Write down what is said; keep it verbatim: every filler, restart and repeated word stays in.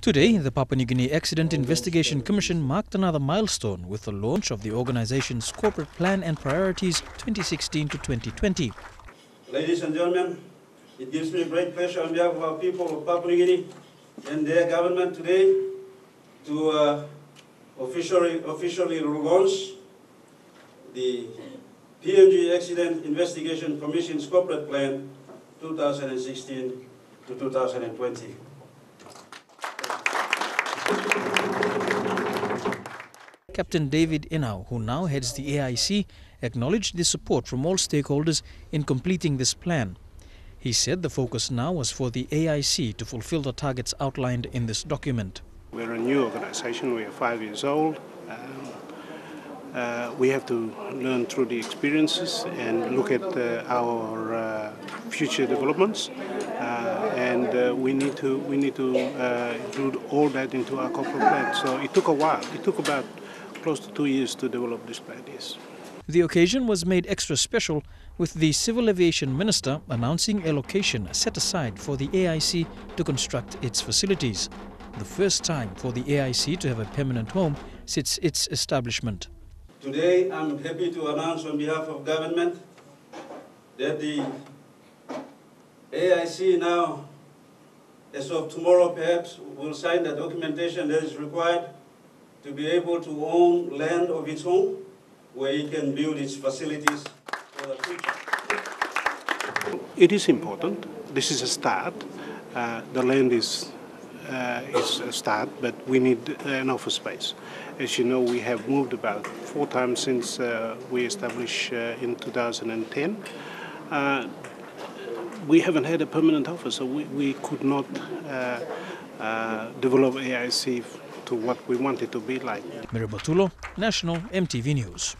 Today, the Papua New Guinea Accident Investigation Commission marked another milestone with the launch of the organization's Corporate Plan and Priorities twenty sixteen to twenty twenty. Ladies and gentlemen, it gives me great pleasure on behalf of our people of Papua New Guinea and their government today to uh, officially, officially launch the P N G Accident Investigation Commission's Corporate Plan twenty sixteen to twenty twenty. Captain David Inou, who now heads the A I C, acknowledged the support from all stakeholders in completing this plan. He said the focus now was for the A I C to fulfill the targets outlined in this document. We're a new organization, we're five years old. Um, uh, we have to learn through the experiences and look at uh, our uh, future developments. Uh, and uh, we need to, we need to uh, include all that into our corporate plan. So it took a while. It took about close to two years to develop this plan, yes. The occasion was made extra special with the Civil Aviation Minister announcing a location set aside for the A I C to construct its facilities. The first time for the A I C to have a permanent home since its establishment. Today I'm happy to announce on behalf of government that the A I C now, as of tomorrow perhaps, will sign the documentation that is required to be able to own land of its own, where it can build its facilities for the future. It is important. This is a start. Uh, the land is, uh, is a start, but we need an office space. As you know, we have moved about four times since uh, we established uh, in two thousand ten. Uh, we haven't had a permanent office, so we, we could not uh, uh, develop A I C to what we want it to be like. Mirabatulo, National M T V News.